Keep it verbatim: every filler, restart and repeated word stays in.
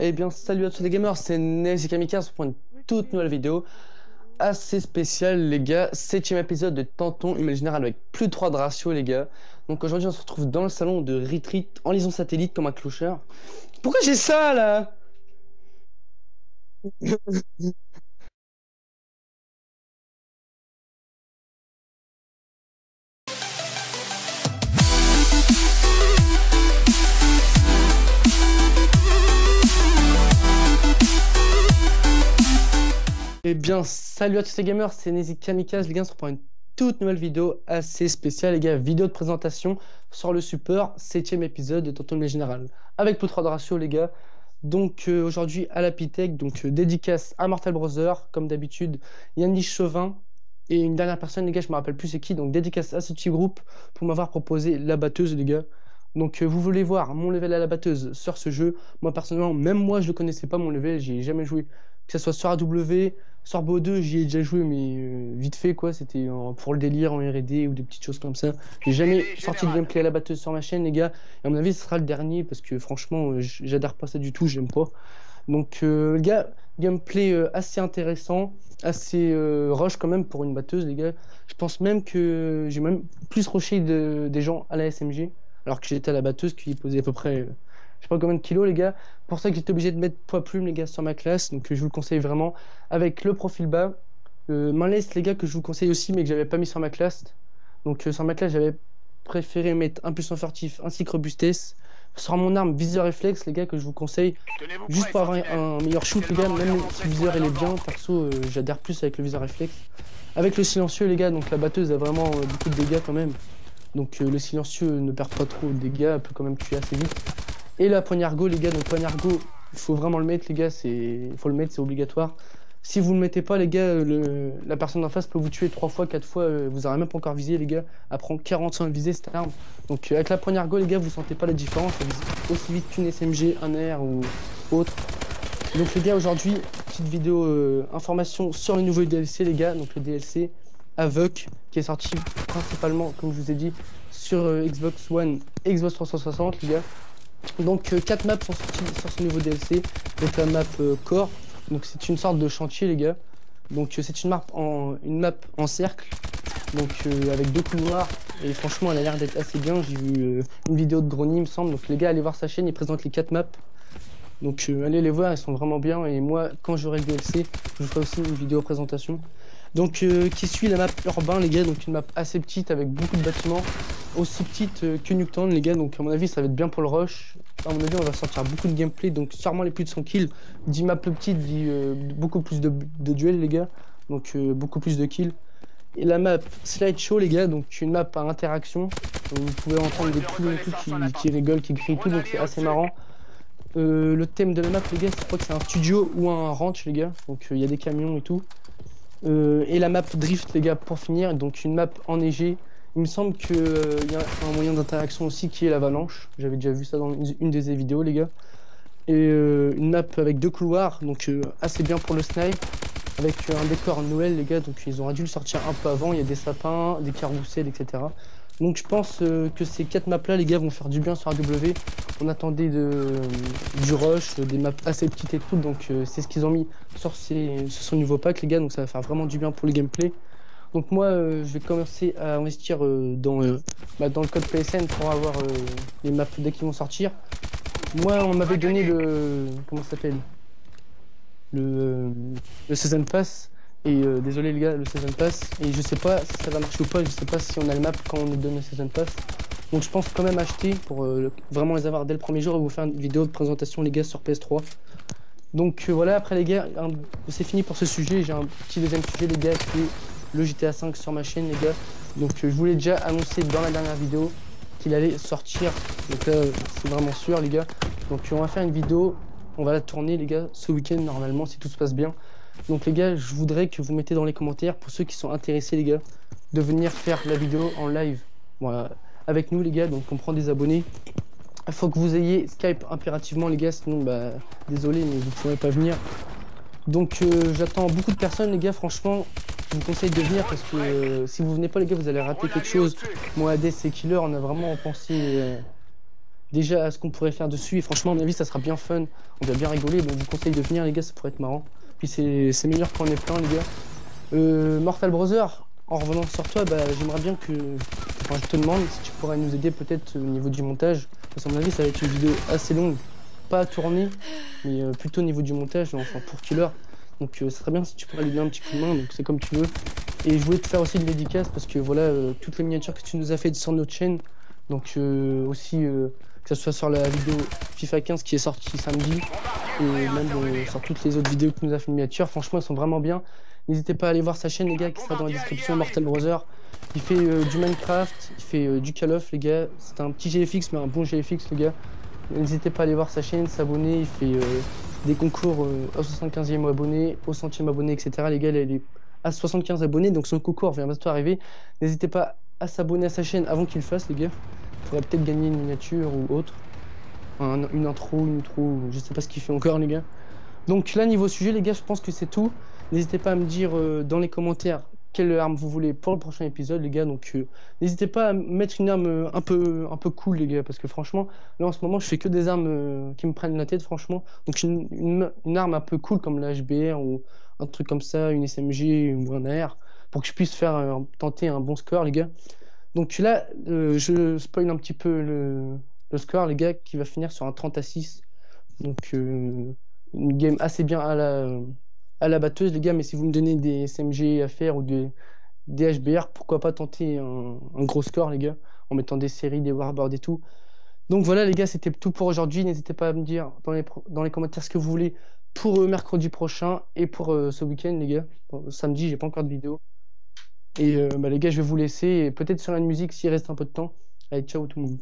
Eh bien salut à tous les gamers, c'est NaySy Kamikaze pour une toute nouvelle vidéo assez spéciale les gars. Septième épisode de Tentons imaginaire avec plus de trois de ratio les gars. Donc aujourd'hui on se retrouve dans le salon de Retreat en liaison satellite comme un clocheur. Pourquoi j'ai ça là? Eh bien salut à tous les gamers, c'est NaySy Kamikaze les gars, on se retrouve pour une toute nouvelle vidéo assez spéciale les gars, vidéo de présentation sur le support, septième épisode de Tentons imaginaire avec plus de trois de ratio les gars. Donc euh, aujourd'hui à la Pitech, donc euh, dédicace à Mortal Brothers comme d'habitude, Yannick Chauvin et une dernière personne les gars, je me rappelle plus c'est qui, donc dédicace à ce petit groupe pour m'avoir proposé la batteuse les gars. Donc euh, vous voulez voir mon level à la batteuse sur ce jeu, moi personnellement, même moi je le connaissais pas mon level, j'y ai jamais joué. Que ce soit sur A W, sur B O deux, j'y ai déjà joué, mais euh, vite fait quoi, c'était euh, pour le délire en R et D ou des petites choses comme ça. J'ai jamais sorti de gameplay à la batteuse sur ma chaîne, les gars. Et à mon avis, ce sera le dernier parce que franchement, euh, j'adhère pas ça du tout, j'aime pas. Donc, euh, les gars, gameplay euh, assez intéressant, assez euh, rush quand même pour une batteuse, les gars. Je pense même que j'ai même plus rushé de, des gens à la S M G, alors que j'étais à la batteuse qui posait à peu près. Euh, Je sais pas combien de kilos les gars, pour ça que j'étais obligé de mettre poids plume les gars sur ma classe, donc euh, je vous le conseille vraiment avec le profil bas, euh, main leste les gars que je vous conseille aussi mais que j'avais pas mis sur ma classe, donc euh, sur ma classe j'avais préféré mettre impulsion furtif ainsi que robustesse, sur mon arme viseur réflexe les gars que je vous conseille juste pour avoir un meilleur shoot les gars, même si le viseur il est bien, perso euh, j'adhère plus avec le viseur réflexe, avec le silencieux les gars, donc la batteuse a vraiment euh, beaucoup de dégâts quand même, donc euh, le silencieux ne perd pas trop de dégâts, elle peut quand même tuer assez vite. Et la poignargo les gars, donc poignargo, il faut vraiment le mettre les gars, c'est faut le mettre, c'est obligatoire. Si vous ne le mettez pas les gars, le... la personne en face peut vous tuer trois fois, quatre fois, euh, vous n'aurez même pas encore visé les gars, elle prend quarante-cinq de visée cette arme. Donc euh, avec la poignargo les gars, vous sentez pas la différence, elle vise aussi vite qu'une S M G, un R ou autre. Donc les gars, aujourd'hui, petite vidéo euh, information sur le nouveau D L C les gars, donc le D L C A V O C qui est sorti principalement, comme je vous ai dit, sur euh, Xbox One, Xbox trois cent soixante les gars. Donc euh, quatre maps sont sorties sur ce nouveau D L C, donc la map euh, Core, donc c'est une sorte de chantier les gars, donc euh, c'est une map en une map en cercle, donc euh, avec deux couloirs, et franchement elle a l'air d'être assez bien, j'ai vu euh, une vidéo de Grony il me semble, donc les gars allez voir sa chaîne, il présente les quatre maps, donc euh, allez les voir, elles sont vraiment bien, et moi quand j'aurai le D L C, je vous ferai aussi une vidéo présentation. Donc euh, qui suit la map urbain les gars, donc une map assez petite avec beaucoup de bâtiments, aussi petite euh, que Nuketown les gars, donc à mon avis ça va être bien pour le rush, à mon avis on va sortir beaucoup de gameplay, donc sûrement les plus de cent kills, dix maps plus petites, dix, euh, beaucoup plus de, de duels les gars, donc euh, beaucoup plus de kills. Et la map slideshow les gars, donc une map par interaction, vous pouvez entendre des poules et tout qui, qui rigolent, qui crient tout, donc c'est assez marrant. Euh, le thème de la map les gars, je crois que c'est un studio ou un ranch les gars, donc il euh, y a des camions et tout. Euh, et la map drift les gars pour finir, donc une map enneigée, il me semble que euh, y a un moyen d'interaction aussi qui est l'avalanche, j'avais déjà vu ça dans une, une des vidéos les gars, et euh, une map avec deux couloirs, donc euh, assez bien pour le snipe, avec euh, un décor Noël les gars, donc ils auraient dû le sortir un peu avant, il y a des sapins, des carousels etc, donc je pense euh, que ces quatre maps là les gars vont faire du bien sur A W, on attendait de, euh, du rush, euh, des maps assez petites et tout, donc euh, c'est ce qu'ils ont mis sur, ces, sur son nouveau pack les gars, donc ça va faire vraiment du bien pour le gameplay. Donc moi euh, je vais commencer à investir euh, dans, euh, bah, dans le code P S N pour avoir euh, les maps dès qu'ils vont sortir. Moi on m'avait donné le... comment ça s'appelle le, euh, le Season Pass. Et euh, désolé les gars, le Season Pass, et je sais pas si ça va marcher ou pas, je sais pas si on a les maps quand on nous donne le Season Pass, donc je pense quand même acheter pour euh, vraiment les avoir dès le premier jour et vous faire une vidéo de présentation les gars sur P S trois. Donc euh, voilà, après les gars un... c'est fini pour ce sujet, j'ai un petit deuxième sujet les gars qui est le G T A cinq sur ma chaîne les gars, donc euh, je vous l'ai déjà annoncé dans la dernière vidéo qu'il allait sortir, donc là euh, c'est vraiment sûr les gars, donc euh, on va faire une vidéo, on va la tourner les gars ce week-end normalement si tout se passe bien. Donc les gars, je voudrais que vous mettez dans les commentaires, pour ceux qui sont intéressés les gars, de venir faire la vidéo en live voilà, avec nous les gars, donc on prend des abonnés. Il faut que vous ayez Skype impérativement les gars, sinon bah désolé mais vous ne pourrez pas venir. Donc euh, j'attends beaucoup de personnes les gars, franchement je vous conseille de venir parce que euh, si vous venez pas les gars vous allez rater quelque chose. Moi A D C Killer on a vraiment pensé... Euh, déjà ce qu'on pourrait faire dessus. Et franchement, à mon avis, ça sera bien fun. On doit bien rigoler. Donc, je vous conseille de venir, les gars, ça pourrait être marrant. Puis, c'est meilleur quand on est plein, les gars. Euh, Mortal Brothers, en revenant sur toi, bah, j'aimerais bien que. Enfin, je te demande si tu pourrais nous aider peut-être au niveau du montage. Parce qu'à mon avis, ça va être une vidéo assez longue. Pas à tourner, mais euh, plutôt au niveau du montage, enfin pour Killer. Donc, euh, ça serait bien si tu pourrais lui donner un petit coup de main. Donc, c'est comme tu veux. Et je voulais te faire aussi une dédicace parce que voilà, euh, toutes les miniatures que tu nous as fait sur notre chaîne. Donc euh, aussi euh, que ce soit sur la vidéo FIFA quinze qui est sortie samedi et même euh, sur toutes les autres vidéos que nous a fait miniature, franchement elles sont vraiment bien. N'hésitez pas à aller voir sa chaîne les gars qui sera dans la description, Mortal Brothers. Il fait euh, du Minecraft, il fait euh, du Call of les gars, c'est un petit G F X mais un bon G F X les gars. N'hésitez pas à aller voir sa chaîne, s'abonner, il fait euh, des concours euh, au soixante-quinzième abonné, au centième abonné etc les gars, il est à soixante-quinze abonnés donc son concours vient bientôt arriver. N'hésitez pas à s'abonner à sa chaîne avant qu'il le fasse les gars, il faudrait peut-être gagner une miniature ou autre, un, une intro, une outro, je sais pas ce qu'il fait encore les gars. Donc là niveau sujet les gars je pense que c'est tout, n'hésitez pas à me dire euh, dans les commentaires quelle arme vous voulez pour le prochain épisode les gars, donc euh, n'hésitez pas à mettre une arme euh, un peu un peu cool les gars, parce que franchement là en ce moment je fais que des armes euh, qui me prennent la tête franchement, donc une, une, une arme un peu cool comme la H B R ou un truc comme ça, une S M G ou un A R, pour que je puisse faire euh, tenter un bon score les gars. Donc là euh, je spoil un petit peu le, le score les gars qui va finir sur un trente à six, donc euh, une game assez bien à la, à la batteuse les gars, mais si vous me donnez des S M G à faire ou des, des H B R, pourquoi pas tenter un, un gros score les gars en mettant des séries, des warboards et tout. Donc voilà les gars c'était tout pour aujourd'hui, n'hésitez pas à me dire dans les, dans les commentaires ce que vous voulez pour euh, mercredi prochain et pour euh, ce week-end les gars, bon, samedi j'ai pas encore de vidéo. Et euh, bah les gars, je vais vous laisser, peut-être sur la musique s'il reste un peu de temps. Allez, ciao tout le monde.